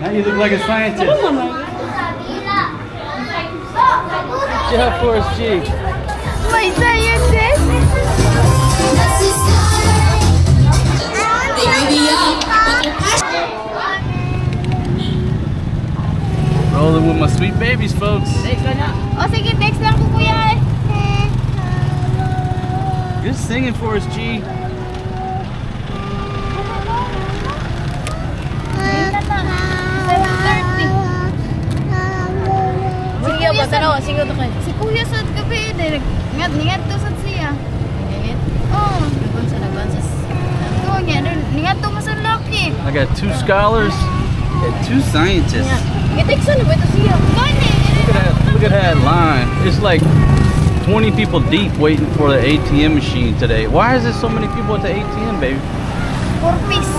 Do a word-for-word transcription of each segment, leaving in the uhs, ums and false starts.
Now you look like a scientist. Yeah, Forrest G. Wait, so you're this? Rolling with my sweet babies, folks. Oh, sige, text lang ko, kuya. Good singing, Forrest G. Tanaw, sigaw to kayo. Si Kuya sa gabi, ningat to sa siya. Ningat? Oo. Laban sa laban sa siya. Ningat to mas ang laki. I got two scholars and two scientists. Ningat sa laban sa siya. Look at that line. It's like twenty people deep waiting for the A T M machine today. Why is there so many people at the A T M, baby? Purpose.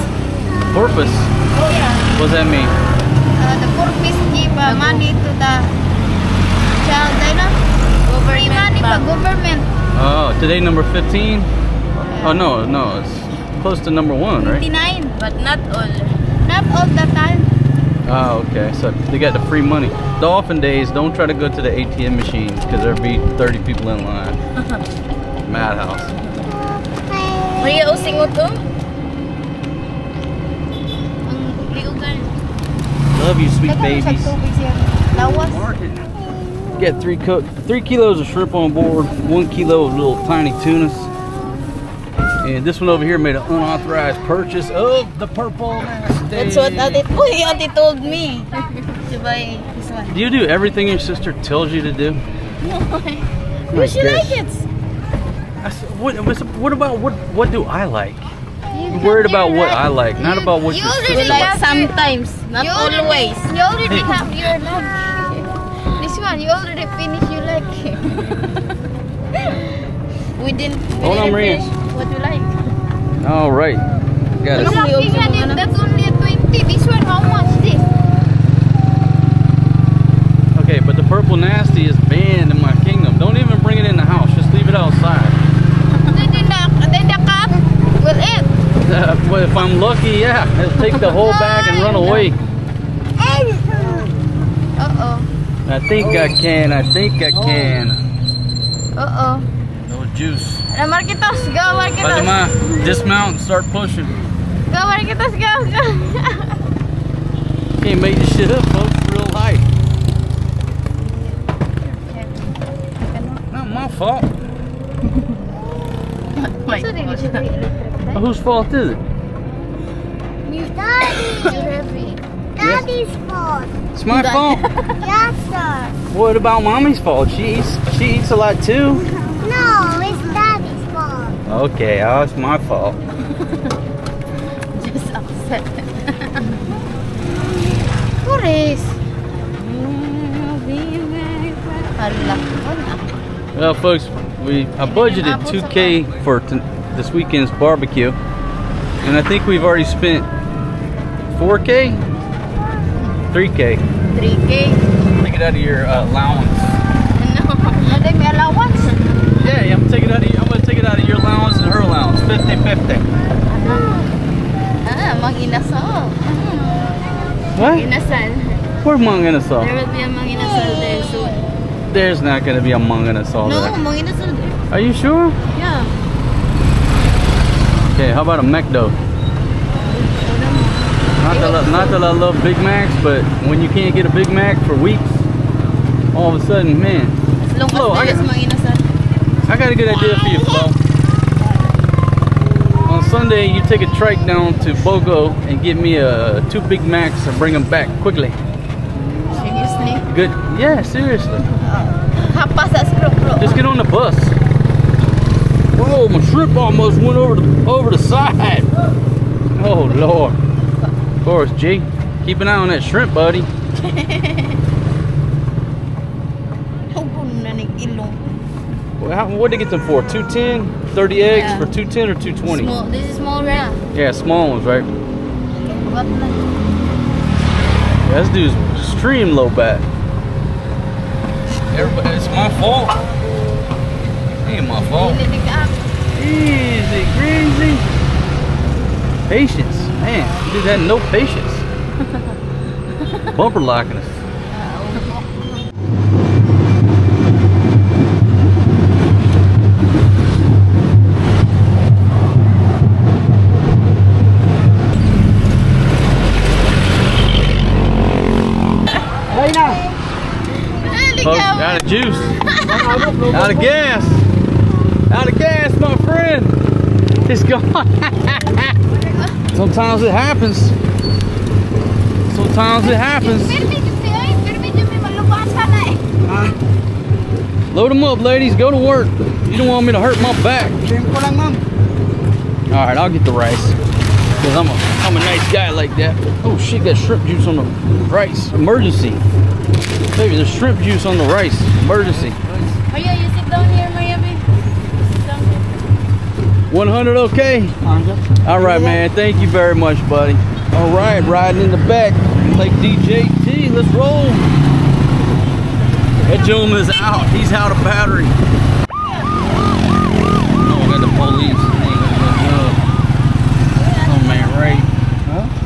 Purpose? Oh, yeah. What does that mean? Uh, the purpose give uh, money to the child, I know. Free money for government. Oh, today number fifteen? Yeah. Oh no, no, it's close to number one, right? fifty-nine, but not all. Not all the time. Oh, okay, so they got the free money. The often days, don't try to go to the A T M machine because there'll be thirty people in line. Madhouse. Maria, o singot to? Love you, sweet babies. Market. Got three co three kilos of shrimp on board, one kilo of little tiny tunas, and this one over here made an unauthorized purchase of the purple nasty. That's what Auntie, oh, Auntie told me to buy this one. Do you do everything your sister tells you to do? No, oh, she likes it. I said, what, what about what? What do I like? You're worried about what I like, not about what you like. Like sometimes, not always. You already have your lunch. You already finished your leg. we didn't. We Hold didn't on, Maria. What you like? All right. Got it. That's only twenty. This one, how much this? Okay, but the purple nasty is banned in my kingdom. Don't even bring it in the house. Just leave it outside. Then the then the cat will eat. Uh, well, if I'm lucky, yeah, I'll take the whole bag and run away. Uh oh. I think oh. I can, I think I can. Uh oh. No juice. Go, Marquitos. Go, Marquitos. Dismount and start pushing. Go, Marquitos. Go, go. Can't make this shit up, folks. It's real life. Not my fault. Well, whose fault is it? Daddy. Daddy's fault. It's my fault. Yes, sir. What about mommy's fault? She eats, she eats a lot too. No, it's daddy's fault. Okay, oh, it's my fault. Just upset. Forrest. Well, folks, we I budgeted two K for t this weekend's barbecue, and I think we've already spent four K. three K. three K? Take it out of your uh, allowance. No, I take my allowance? Yeah, yeah, I'm taking it out of I'm gonna take it out of your allowance and her allowance. fifty fifty. Ah, Mang Inasal. What? Mang Inasal. Where's Mang Inasal? There will be a Mang Inasal there soon. There's not gonna be a Mang Inasal no, there. No, Mang Inasal there. Are you sure? Yeah. Okay, how about a McDo? Not that, I, not that I love Big Macs, but when you can't get a Big Mac for weeks, all of a sudden, man. Flo, I, got, I got a good idea for you, Flo. On Sunday, you take a trike down to Bogo and get me uh, two Big Macs and bring them back quickly. Seriously? Good. Yeah, seriously. Just get on the bus. Whoa, my shrimp almost went over the, over the side. Oh, Lord. Forrest G, keep an eye on that shrimp, buddy. Well, how, what'd they get them for? two ten? thirty eggs yeah. For two ten or two twenty? Small, this is small round. Yeah, small ones, right? Yeah, this dude's extreme low bat. Everybody, it's my fault. It ain't my fault. Easy, greasy. Patience. Man, you just had no patience. bumper locking us. Folks, out of juice, out of gas, out of gas, my friend. It's gone. Sometimes it happens. Sometimes it happens. Load them up, ladies. Go to work. You don't want me to hurt my back. All right, I'll get the rice. Cause I'm a, I'm a nice guy like that. Oh shit, got shrimp juice on the rice. Emergency. Baby, there's shrimp juice on the rice. Emergency. Maria, you sit down here, Maria. one hundred okay? Alright, man. Thank you very much, buddy. Alright, riding in the back. Like D J T. Let's roll. That gentleman is out. He's out of battery. Oh, we got the police. Oh, man, right? Huh?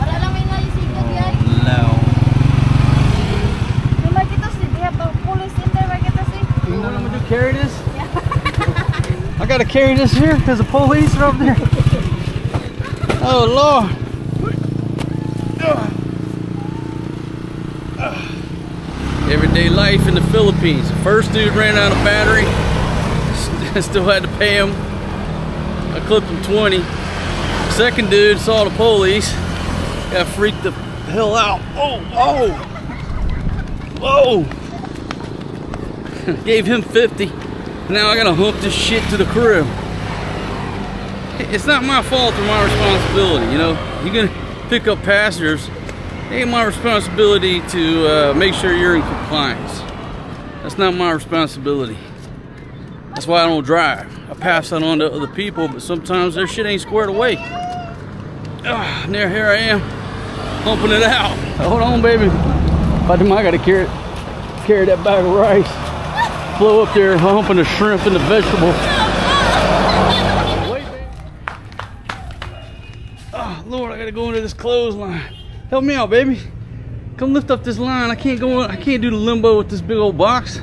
Carry this? Yeah. I gotta carry this here because the police are up there. Oh Lord. Everyday life in the Philippines. First dude ran out of battery. Still had to pay him. I clipped him twenty. Second dude saw the police. Got freaked the hell out. Oh, whoa. Whoa. Gave him fifty. Now I gotta hump this shit to the crib. It's not my fault or my responsibility, you know. You're gonna pick up passengers. It ain't my responsibility to uh, make sure you're in compliance. That's not my responsibility. That's why I don't drive. I pass that on to other people, but sometimes their shit ain't squared away. Ugh, and there, here I am, humping it out. Hold on, baby. I gotta carry, carry that bag of rice. Flow up there humping the shrimp and the vegetables. Oh Lord, I gotta go into this clothesline. Help me out, baby. Come lift up this line. I can't go. I can't do the limbo with this big old box.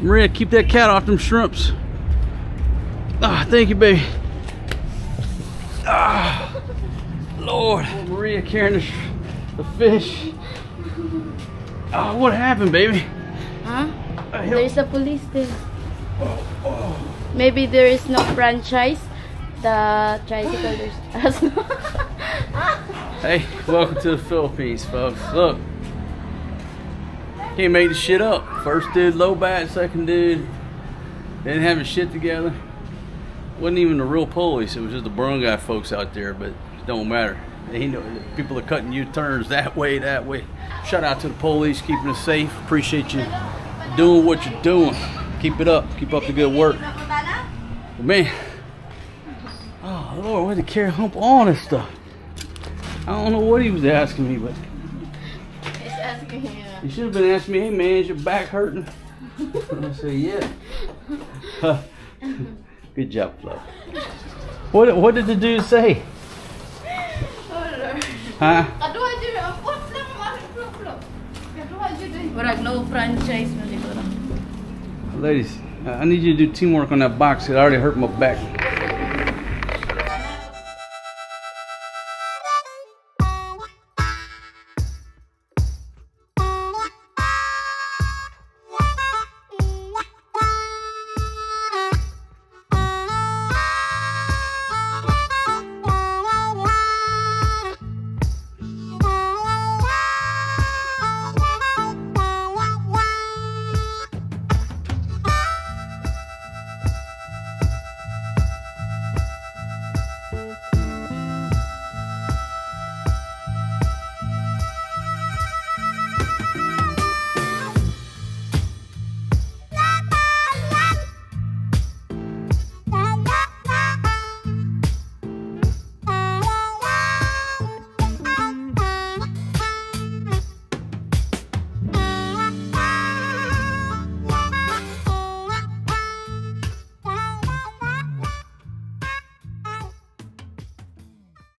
Maria, keep that cat off them shrimps. Ah, oh, thank you, baby. Ah, oh, Lord. Oh, Maria carrying the, sh the fish. Ah, oh, what happened, baby? Huh? There's a police there. Oh, oh. Maybe there is no franchise. The tricycle has no. Hey, welcome to the Philippines, folks. Look, can't make the shit up. First dude, low bat. Second dude, they didn't have his shit together. Wasn't even the real police. It was just the brown guy folks out there. But it don't matter. They know people are cutting U-turns that way, that way. Shout out to the police, keeping us safe. Appreciate you doing what you're doing. Keep it up. Keep up the good work. But man, oh Lord, where did the carry hump all this stuff? I don't know what he was asking me, but he's asking you. He should have been asking me, hey man, is your back hurting? And I said, yeah. Good job, Flo. What what did the dude say? Huh? Ladies, I need you to do teamwork on that box. It already hurt my back.